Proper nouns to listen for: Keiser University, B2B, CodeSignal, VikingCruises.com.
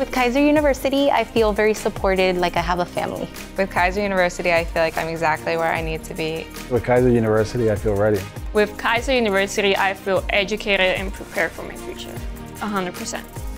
With Keiser University, I feel very supported, like I have a family. With Keiser University, I feel like I'm exactly where I need to be. With Keiser University, I feel ready. With Keiser University, I feel educated and prepared for my future, 100%.